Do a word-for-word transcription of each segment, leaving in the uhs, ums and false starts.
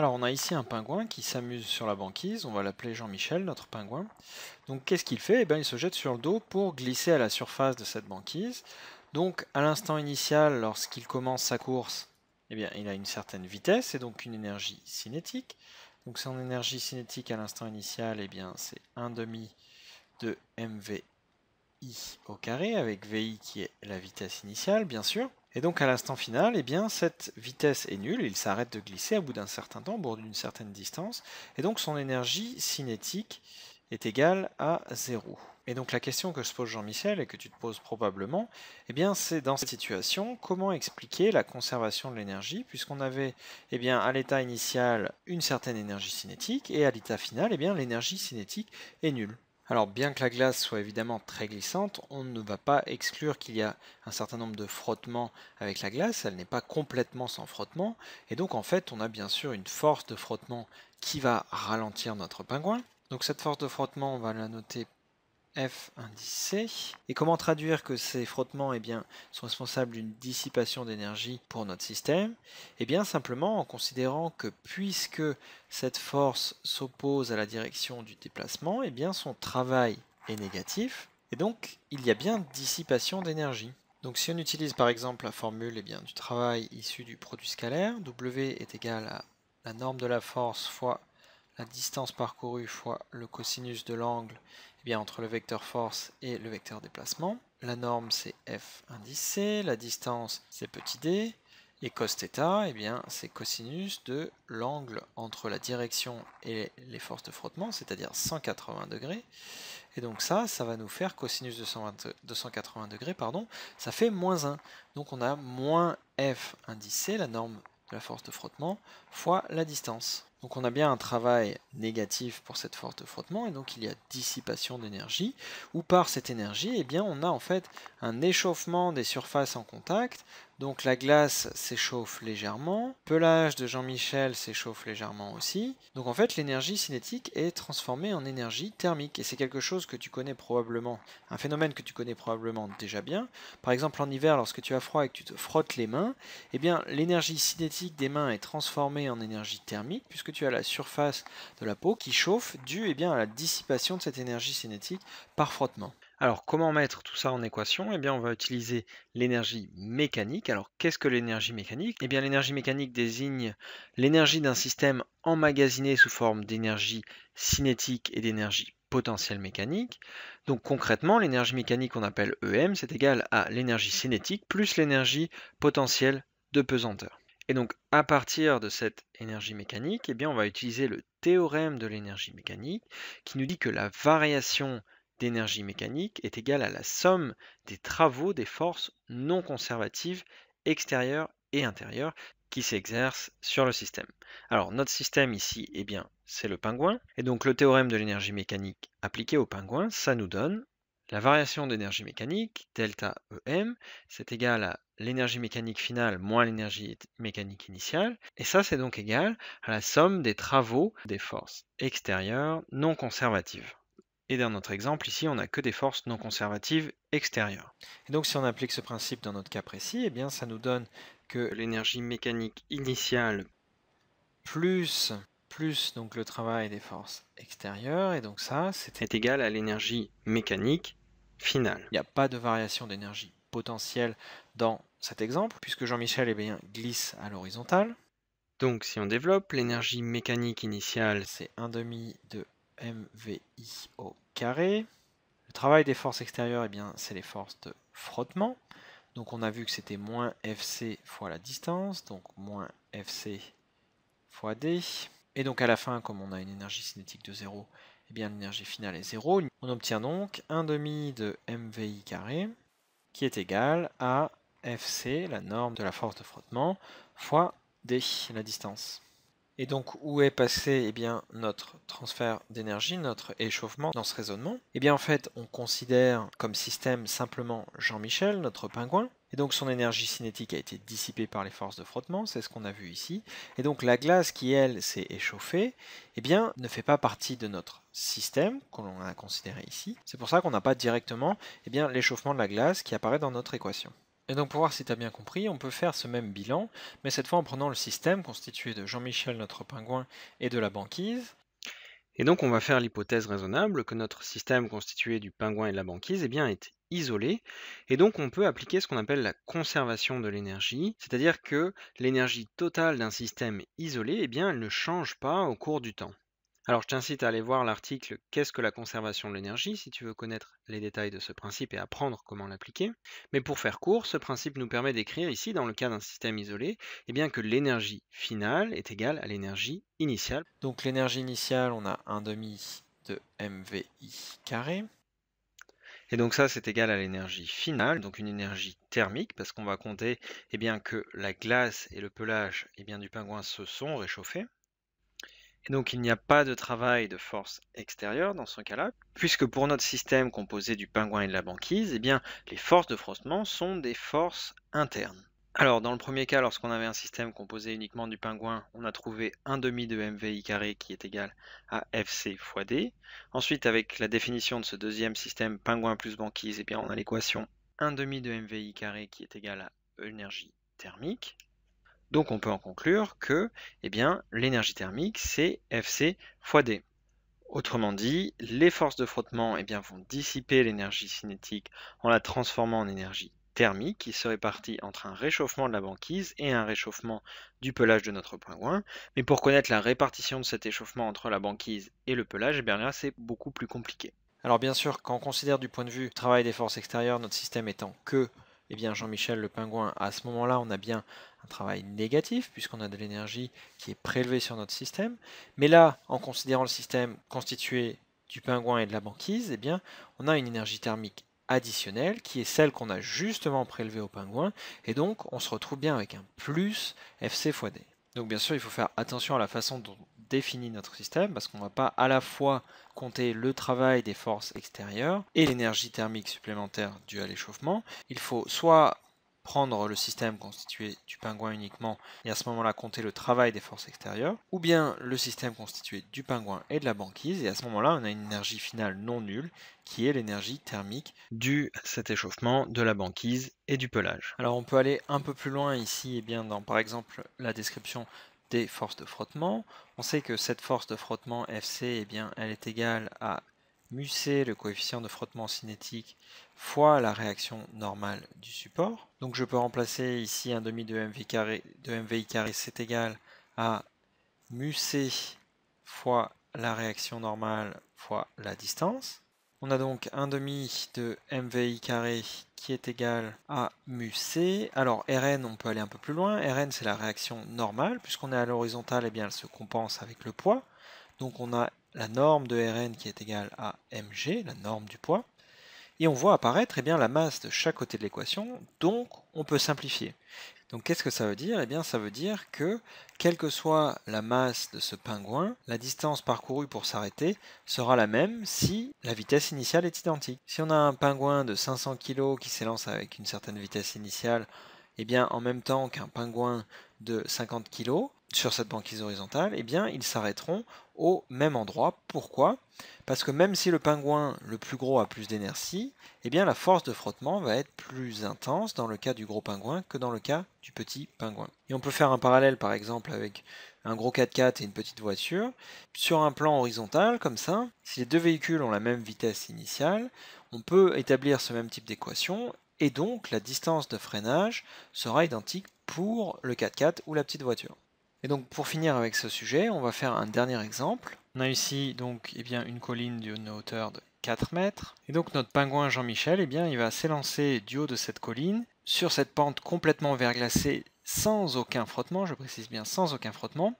Alors on a ici un pingouin qui s'amuse sur la banquise, on va l'appeler Jean-Michel, notre pingouin. Donc qu'est-ce qu'il fait? Eh bien, il se jette sur le dos pour glisser à la surface de cette banquise. Donc à l'instant initial, lorsqu'il commence sa course, eh bien, il a une certaine vitesse et donc une énergie cinétique. Donc son énergie cinétique à l'instant initial, eh bien, c'est un demi de mvi au carré, avec vi qui est la vitesse initiale, bien sûr. Et donc à l'instant final, eh bien, cette vitesse est nulle, il s'arrête de glisser à bout d'un certain temps, au bout d'une certaine distance, et donc son énergie cinétique est égale à zéro. Et donc la question que se pose Jean-Michel, et que tu te poses probablement, eh bien, c'est dans cette situation, comment expliquer la conservation de l'énergie, puisqu'on avait eh bien, à l'état initial une certaine énergie cinétique, et à l'état final, eh bien, l'énergie cinétique est nulle. Alors bien que la glace soit évidemment très glissante, on ne va pas exclure qu'il y a un certain nombre de frottements avec la glace, elle n'est pas complètement sans frottement, et donc en fait on a bien sûr une force de frottement qui va ralentir notre pingouin. Donc cette force de frottement, on va la noter F indice C. Et comment traduire que ces frottements eh bien, sont responsables d'une dissipation d'énergie pour notre système? Eh bien simplement en considérant que puisque cette force s'oppose à la direction du déplacement, eh bien, son travail est négatif et donc il y a bien dissipation d'énergie. Donc si on utilise par exemple la formule eh bien, du travail issu du produit scalaire, W est égal à la norme de la force fois la distance parcourue fois le cosinus de l'angle eh bien, entre le vecteur force et le vecteur déplacement. La norme c'est F indice C, la distance c'est petit d, et cos θ, eh bien, c'est cosinus de l'angle entre la direction et les forces de frottement, c'est-à-dire cent quatre-vingts degrés. Et donc ça, ça va nous faire cosinus de cent quatre-vingts degrés, pardon, ça fait moins un. Donc on a moins F indice C, la norme de la force de frottement, fois la distance. Donc on a bien un travail négatif pour cette force de frottement, et donc il y a dissipation d'énergie, où par cette énergie, eh bien, on a en fait un échauffement des surfaces en contact, donc la glace s'échauffe légèrement, le pelage de Jean-Michel s'échauffe légèrement aussi, donc en fait l'énergie cinétique est transformée en énergie thermique, et c'est quelque chose que tu connais probablement, un phénomène que tu connais probablement déjà bien, par exemple en hiver lorsque tu as froid et que tu te frottes les mains, eh bien l'énergie cinétique des mains est transformée en énergie thermique, puisque tu as la surface de la peau qui chauffe due eh bien, à la dissipation de cette énergie cinétique par frottement. Alors comment mettre tout ça en équation? Eh bien, on va utiliser l'énergie mécanique. Alors qu'est-ce que l'énergie mécanique? Eh bien, l'énergie mécanique désigne l'énergie d'un système emmagasiné sous forme d'énergie cinétique et d'énergie potentiel mécanique. Donc concrètement, l'énergie mécanique qu'on appelle E M, c'est égal à l'énergie cinétique plus l'énergie potentielle de pesanteur. Et donc à partir de cette énergie mécanique, eh bien, on va utiliser le théorème de l'énergie mécanique qui nous dit que la variation d'énergie mécanique est égale à la somme des travaux des forces non conservatives extérieures et intérieures qui s'exercent sur le système. Alors notre système ici, eh bien, c'est le pingouin. Et donc le théorème de l'énergie mécanique appliqué au pingouin, ça nous donne la variation d'énergie mécanique, delta E M, c'est égal à l'énergie mécanique finale moins l'énergie mécanique initiale. Et ça, c'est donc égal à la somme des travaux des forces extérieures non conservatives. Et dans notre exemple, ici, on n'a que des forces non conservatives extérieures. Et donc, si on applique ce principe dans notre cas précis, eh bien, ça nous donne que l'énergie mécanique initiale plus, plus donc le travail des forces extérieures, et donc ça, c'est égal à l'énergie mécanique finale. Il n'y a pas de variation d'énergie potentielle dans cet exemple, puisque Jean-Michel eh bien, glisse à l'horizontale. Donc si on développe, l'énergie mécanique initiale, c'est un demi de mvi au carré. Le travail des forces extérieures, eh bien, c'est les forces de frottement. Donc on a vu que c'était moins fc fois la distance, donc moins fc fois d. Et donc à la fin, comme on a une énergie cinétique de zéro, eh bien l'énergie finale est zéro. On obtient donc un demi de mvi carré, qui est égal à F C, la norme de la force de frottement, fois D, la distance. Et donc, où est passé eh bien, notre transfert d'énergie, notre échauffement dans ce raisonnement? Eh bien, en fait, on considère comme système simplement Jean-Michel, notre pingouin. Et donc, son énergie cinétique a été dissipée par les forces de frottement, c'est ce qu'on a vu ici. Et donc, la glace qui, elle, s'est échauffée, eh bien, ne fait pas partie de notre système, que l'on a considéré ici. C'est pour ça qu'on n'a pas directement eh bien, l'échauffement de la glace qui apparaît dans notre équation. Et donc pour voir si tu as bien compris, on peut faire ce même bilan, mais cette fois en prenant le système constitué de Jean-Michel, notre pingouin, et de la banquise. Et donc on va faire l'hypothèse raisonnable que notre système constitué du pingouin et de la banquise eh bien, est isolé, et donc on peut appliquer ce qu'on appelle la conservation de l'énergie, c'est-à-dire que l'énergie totale d'un système isolé, eh bien, elle ne change pas au cours du temps. Alors je t'incite à aller voir l'article « Qu'est-ce que la conservation de l'énergie » si tu veux connaître les détails de ce principe et apprendre comment l'appliquer. Mais pour faire court, ce principe nous permet d'écrire ici, dans le cas d'un système isolé, eh bien que l'énergie finale est égale à l'énergie initiale. Donc l'énergie initiale, on a un demi de M V I carré. Et donc ça, c'est égal à l'énergie finale, donc une énergie thermique, parce qu'on va compter eh bien, que la glace et le pelage eh bien, du pingouin se sont réchauffés. Et donc il n'y a pas de travail de force extérieure dans ce cas-là, puisque pour notre système composé du pingouin et de la banquise, eh bien, les forces de frottement sont des forces internes. Alors dans le premier cas, lorsqu'on avait un système composé uniquement du pingouin, on a trouvé un demi de M V I carré qui est égal à F C fois D. Ensuite, avec la définition de ce deuxième système pingouin plus banquise, eh bien, on a l'équation un demi de M V I carré qui est égal à énergie thermique. Donc on peut en conclure que eh bien, l'énergie thermique, c'est F C fois D. Autrement dit, les forces de frottement eh bien, vont dissiper l'énergie cinétique en la transformant en énergie thermique qui se répartit entre un réchauffement de la banquise et un réchauffement du pelage de notre pingouin. Mais pour connaître la répartition de cet échauffement entre la banquise et le pelage, eh bien là c'est beaucoup plus compliqué. Alors bien sûr, quand on considère du point de vue travail des forces extérieures, notre système étant que... Eh bien Jean-Michel le pingouin, à ce moment-là, on a bien un travail négatif, puisqu'on a de l'énergie qui est prélevée sur notre système. Mais là, en considérant le système constitué du pingouin et de la banquise, eh bien, on a une énergie thermique additionnelle, qui est celle qu'on a justement prélevée au pingouin, et donc on se retrouve bien avec un plus F C fois D. Donc bien sûr, il faut faire attention à la façon dont on définit notre système, parce qu'on ne va pas à la fois compter le travail des forces extérieures et l'énergie thermique supplémentaire due à l'échauffement. Il faut soit prendre le système constitué du pingouin uniquement et à ce moment-là compter le travail des forces extérieures, ou bien le système constitué du pingouin et de la banquise, et à ce moment-là on a une énergie finale non nulle, qui est l'énergie thermique due à cet échauffement de la banquise et du pelage. Alors on peut aller un peu plus loin ici, eh bien dans par exemple la description des forces de frottement. On sait que cette force de frottement F C, eh bien, elle est égale à mu C, le coefficient de frottement cinétique, fois la réaction normale du support. Donc je peux remplacer ici un demi de M V I carré, de M V I carré, c'est égal à mu C fois la réaction normale fois la distance. On a donc un demi de M V I carré qui est égal à mu C. Alors R N, on peut aller un peu plus loin. R N, c'est la réaction normale. Puisqu'on est à l'horizontale, eh bien, elle se compense avec le poids. Donc on a la norme de R N qui est égale à M G, la norme du poids. Et on voit apparaître eh bien, la masse de chaque côté de l'équation, donc on peut simplifier. Donc qu'est-ce que ça veut dire? Eh bien ça veut dire que, quelle que soit la masse de ce pingouin, la distance parcourue pour s'arrêter sera la même si la vitesse initiale est identique. Si on a un pingouin de cinq cents kilos qui s'élance avec une certaine vitesse initiale, eh bien en même temps qu'un pingouin de cinquante kilos, sur cette banquise horizontale, eh bien, ils s'arrêteront au même endroit. Pourquoi? Parce que même si le pingouin le plus gros a plus d'énergie, eh bien, la force de frottement va être plus intense dans le cas du gros pingouin que dans le cas du petit pingouin. Et on peut faire un parallèle, par exemple, avec un gros quatre quatre et une petite voiture. Sur un plan horizontal, comme ça, si les deux véhicules ont la même vitesse initiale, on peut établir ce même type d'équation, et donc la distance de freinage sera identique pour le quatre quatre ou la petite voiture. Et donc pour finir avec ce sujet, on va faire un dernier exemple. On a ici donc eh bien, une colline d'une hauteur de quatre mètres. Et donc notre pingouin Jean-Michel, eh bien, il va s'élancer du haut de cette colline, sur cette pente complètement verglacée, sans aucun frottement, je précise bien sans aucun frottement.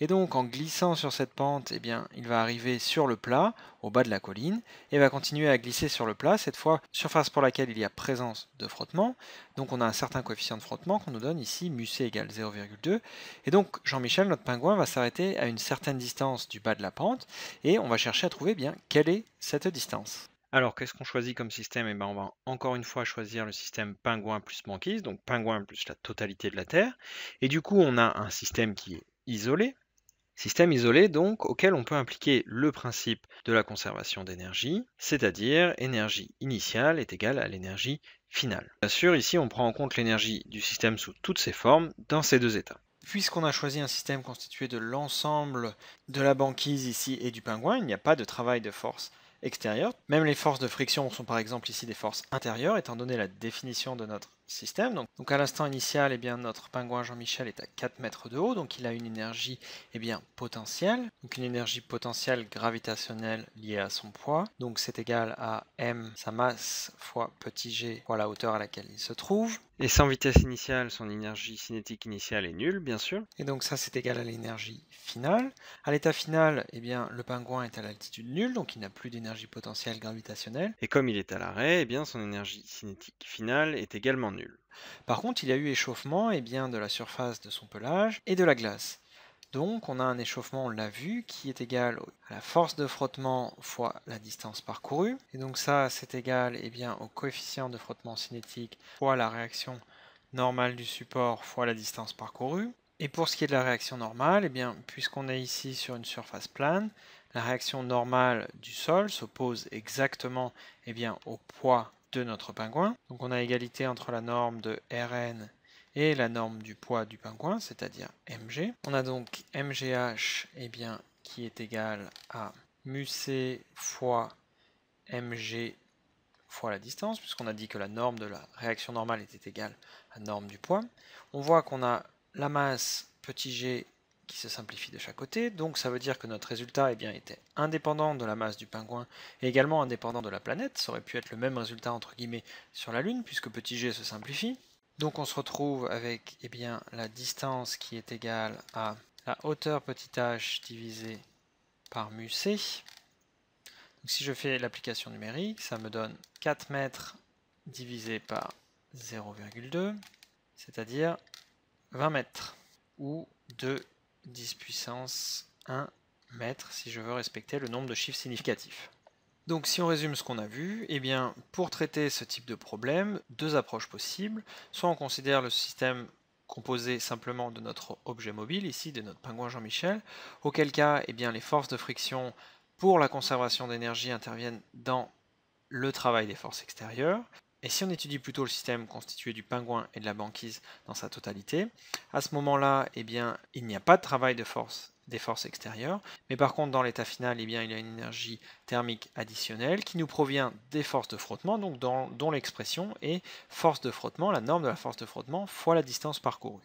Et donc en glissant sur cette pente, eh bien, il va arriver sur le plat, au bas de la colline, et va continuer à glisser sur le plat, cette fois surface pour laquelle il y a présence de frottement. Donc on a un certain coefficient de frottement qu'on nous donne ici, mu c égale zéro virgule deux. Et donc Jean-Michel, notre pingouin, va s'arrêter à une certaine distance du bas de la pente, et on va chercher à trouver eh bien, quelle est cette distance. Alors, qu'est-ce qu'on choisit comme système? Eh bien, on va encore une fois choisir le système pingouin plus banquise, donc pingouin plus la totalité de la Terre. Et du coup, on a un système qui est isolé. Système isolé donc auquel on peut impliquer le principe de la conservation d'énergie, c'est-à-dire énergie initiale est égale à l'énergie finale. Bien sûr, ici on prend en compte l'énergie du système sous toutes ses formes dans ces deux états. Puisqu'on a choisi un système constitué de l'ensemble de la banquise ici et du pingouin, il n'y a pas de travail de force extérieure. Même les forces de friction sont par exemple ici des forces intérieures, étant donné la définition de notre système. Donc, donc à l'instant initial, eh bien, notre pingouin Jean-Michel est à quatre mètres de haut, donc il a une énergie eh bien, potentielle, donc une énergie potentielle gravitationnelle liée à son poids. Donc c'est égal à m, sa masse, fois petit g, fois la hauteur à laquelle il se trouve. Et sans vitesse initiale, son énergie cinétique initiale est nulle, bien sûr. Et donc ça, c'est égal à l'énergie finale. À l'état final, eh bien, le pingouin est à l'altitude nulle, donc il n'a plus d'énergie potentielle gravitationnelle. Et comme il est à l'arrêt, eh bien, son énergie cinétique finale est également nulle. Par contre, il y a eu échauffement eh bien, de la surface de son pelage et de la glace. Donc on a un échauffement, on l'a vu, qui est égal à la force de frottement fois la distance parcourue. Et donc ça, c'est égal eh bien, au coefficient de frottement cinétique fois la réaction normale du support fois la distance parcourue. Et pour ce qui est de la réaction normale, eh bien, puisqu'on est ici sur une surface plane, la réaction normale du sol s'oppose exactement eh bien, au poids de notre pingouin. Donc on a égalité entre la norme de R N et la norme du poids du pingouin, c'est-à-dire mg. On a donc mgh eh bien, qui est égal à μc fois mg fois la distance, puisqu'on a dit que la norme de la réaction normale était égale à la norme du poids. On voit qu'on a la masse petit g qui se simplifie de chaque côté, donc ça veut dire que notre résultat eh bien, était indépendant de la masse du pingouin et également indépendant de la planète. Ça aurait pu être le même résultat entre guillemets sur la Lune, puisque petit g se simplifie. Donc on se retrouve avec eh bien, la distance qui est égale à la hauteur petit h divisé par mu c. Donc si je fais l'application numérique, ça me donne quatre mètres divisé par zéro virgule deux, c'est-à-dire vingt mètres, ou deux dix puissance un mètre si je veux respecter le nombre de chiffres significatifs. Donc si on résume ce qu'on a vu, eh bien, pour traiter ce type de problème, deux approches possibles. Soit on considère le système composé simplement de notre objet mobile, ici de notre pingouin Jean-Michel, auquel cas eh bien, les forces de friction pour la conservation d'énergie interviennent dans le travail des forces extérieures. Et si on étudie plutôt le système constitué du pingouin et de la banquise dans sa totalité, à ce moment-là, eh bien, il n'y a pas de travail de force des forces extérieures, mais par contre dans l'état final, eh bien, il y a une énergie thermique additionnelle qui nous provient des forces de frottement, donc dans, dont l'expression est force de frottement, la norme de la force de frottement fois la distance parcourue.